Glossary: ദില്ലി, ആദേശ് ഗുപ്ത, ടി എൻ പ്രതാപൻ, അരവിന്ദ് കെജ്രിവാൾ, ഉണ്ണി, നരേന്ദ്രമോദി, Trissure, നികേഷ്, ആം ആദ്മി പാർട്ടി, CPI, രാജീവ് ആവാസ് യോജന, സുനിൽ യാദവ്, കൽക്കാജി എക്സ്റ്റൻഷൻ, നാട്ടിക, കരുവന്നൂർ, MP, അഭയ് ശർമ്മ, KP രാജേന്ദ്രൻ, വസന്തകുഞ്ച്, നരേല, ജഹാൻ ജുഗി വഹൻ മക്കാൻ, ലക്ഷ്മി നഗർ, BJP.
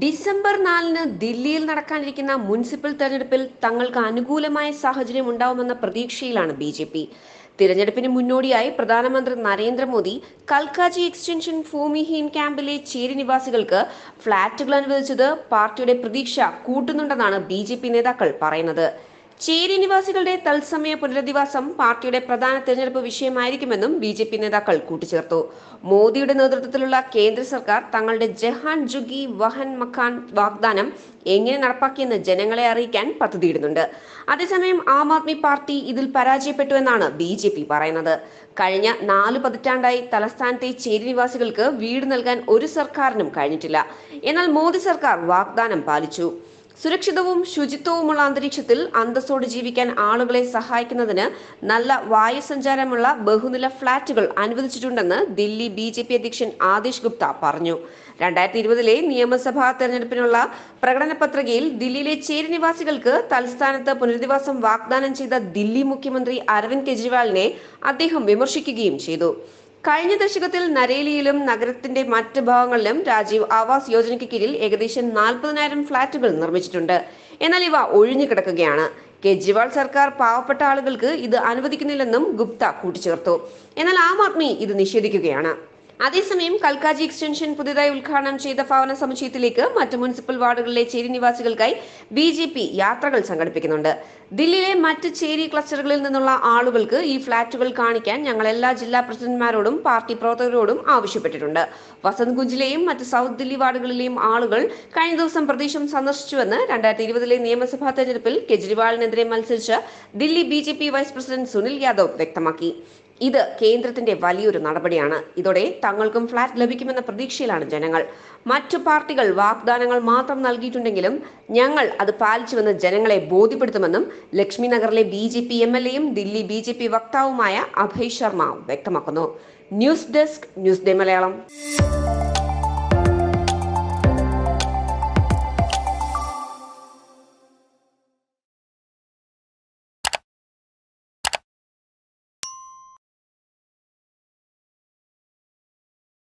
December 4 ദില്ലിയിൽ നടക്കാനിരിക്കുന്ന municipal തെരഞ്ഞെടുപ്പിൽ തങ്ങൾക്ക് അനുകൂലമായ സാഹചര്യം ഉണ്ടാവുമെന്ന പ്രതീക്ഷയിലാണ് BJP. തിരഞ്ഞെടുപ്പിന് മുന്നോടിയായി പ്രധാനമന്ത്രി നരേന്ദ്രമോദി കൽക്കാജി എക്സ്റ്റൻഷൻ ഭൂമിഹീൻ ക്യാമ്പിലെ ചേരി നിവാസികൾക്ക് ഫ്ളാറ്റുകൾ അനുവദിച്ചത് പാർട്ടിയുടെ പ്രതീക്ഷ കൂട്ടുന്നുണ്ടെന്നാണ് BJP നേതാക്കൾ പറയുന്നത്. ചേരി നിവാസികളുടെ തത്സമയ പുനരധിവാസം പാർട്ടിയുടെ പ്രധാന തെരഞ്ഞെടുപ്പ് വിഷയമായിരിക്കുമെന്നും BJP നേതാക്കൾ കൂട്ടിച്ചേർത്തു. മോദിയുടെ നേതൃത്വത്തിലുള്ള കേന്ദ്ര സർക്കാർ തങ്ങളുടെ ജഹാൻ ജുഗി വഹൻ മക്കാൻ വാഗ്ദാനം എങ്ങനെ നടപ്പാക്കിയെന്ന് ജനങ്ങളെ അറിയിക്കാൻ പദ്ധതിയിടുന്നുണ്ട്. അതേസമയം ആം ആദ്മി പാർട്ടി ഇതിൽ പരാജയപ്പെട്ടു എന്നാണ് BJP പറയുന്നത്. കഴിഞ്ഞ 4 പതിറ്റാണ്ടായി തലസ്ഥാനത്തെ ചേരി നിവാസികൾക്ക് വീട് നൽകാൻ ഒരു സർക്കാരിനും കഴിഞ്ഞിട്ടില്ല. എന്നാൽ മോദി സർക്കാർ വാഗ്ദാനം പാലിച്ചു. സുരക്ഷിതവും ശുചിത്വവുമുള്ള അന്തരീക്ഷത്തിൽ അന്തസ്സോട് ജീവിക്കാൻ ആളുകളെ സഹായിക്കുന്നതിന് നല്ല വായു സഞ്ചാരമുള്ള ബഹുനില ഫ്ളാറ്റുകൾ അനുവദിച്ചിട്ടുണ്ടെന്ന് ദില്ലി BJP അധ്യക്ഷൻ ആദേശ് ഗുപ്ത പറഞ്ഞു. 2020 നിയമസഭാ തെരഞ്ഞെടുപ്പിനുള്ള പ്രകടന പത്രികയിൽ ദില്ലിയിലെ ചേരി നിവാസികൾക്ക് തലസ്ഥാനത്ത് പുനരധിവാസം വാഗ്ദാനം ചെയ്ത ദില്ലി മുഖ്യമന്ത്രി അരവിന്ദ് കെജ്രിവാളിനെ അദ്ദേഹം വിമർശിക്കുകയും ചെയ്തു. കഴിഞ്ഞ ദശകത്തിൽ നരേലിയിലും നഗരത്തിന്റെ മറ്റ് ഭാഗങ്ങളിലും രാജീവ് ആവാസ് യോജനയ്ക്ക് കീഴിൽ ഏകദേശം 40,000 ഫ്ളാറ്റുകൾ നിർമ്മിച്ചിട്ടുണ്ട്. എന്നാൽ ഇവ ഒഴിഞ്ഞു കിടക്കുകയാണ്. കെജ്രിവാൾ സർക്കാർ പാവപ്പെട്ട ആളുകൾക്ക് ഇത് അനുവദിക്കുന്നില്ലെന്നും ഗുപ്ത കൂട്ടിച്ചേർത്തു. എന്നാൽ ആം ആദ്മി ഇത് നിഷേധിക്കുകയാണ്. അതേസമയം കൽക്കാജി എക്സ്റ്റൻഷൻ പുതിയതായി ഉദ്ഘാടനം ചെയ്ത ഭവന സമുച്ചയത്തിലേക്ക് മറ്റ് മുനിസിപ്പൽ വാർഡുകളിലെ ചേരി നിവാസികൾക്കായി BJP യാത്രകൾ സംഘടിപ്പിക്കുന്നുണ്ട്. ദില്ലിയിലെ മറ്റ് ചേരി ക്ലസ്റ്ററുകളിൽ നിന്നുള്ള ആളുകൾക്ക് ഈ ഫ്ളാറ്റുകൾ കാണിക്കാൻ ഞങ്ങൾ എല്ലാ ജില്ലാ പ്രസിഡന്റ്മാരോടും പാർട്ടി പ്രവർത്തകരോടും ആവശ്യപ്പെട്ടിട്ടുണ്ട്. വസന്തകുഞ്ചിലെയും മറ്റ് സൗത്ത് ദില്ലി വാർഡുകളിലെയും ആളുകൾ കഴിഞ്ഞ ദിവസം പ്രദേശം സന്ദർശിച്ചുവെന്ന് 2020 നിയമസഭാ തെരഞ്ഞെടുപ്പിൽ കെജ്രിവാളിനെതിരെ മത്സരിച്ച ദില്ലി BJP vice president സുനിൽ യാദവ് വ്യക്തമാക്കി. ഇത് കേന്ദ്രത്തിന്റെ വലിയൊരു നടപടിയാണ്. ഇതോടെ തങ്ങൾക്കും ഫ്ളാറ്റ് ലഭിക്കുമെന്ന പ്രതീക്ഷയിലാണ് ജനങ്ങൾ. മറ്റു പാർട്ടികൾ വാഗ്ദാനങ്ങൾ മാത്രം നൽകിയിട്ടുണ്ടെങ്കിലും ഞങ്ങൾ അത് പാലിച്ചുവെന്ന് ജനങ്ങളെ ബോധ്യപ്പെടുത്തുമെന്നും ലക്ഷ്മി നഗറിലെ BJP MLAയും ദില്ലി BJP വക്താവുമായ അഭയ് ശർമ്മ വ്യക്തമാക്കുന്നു. News desk news day Malayalam.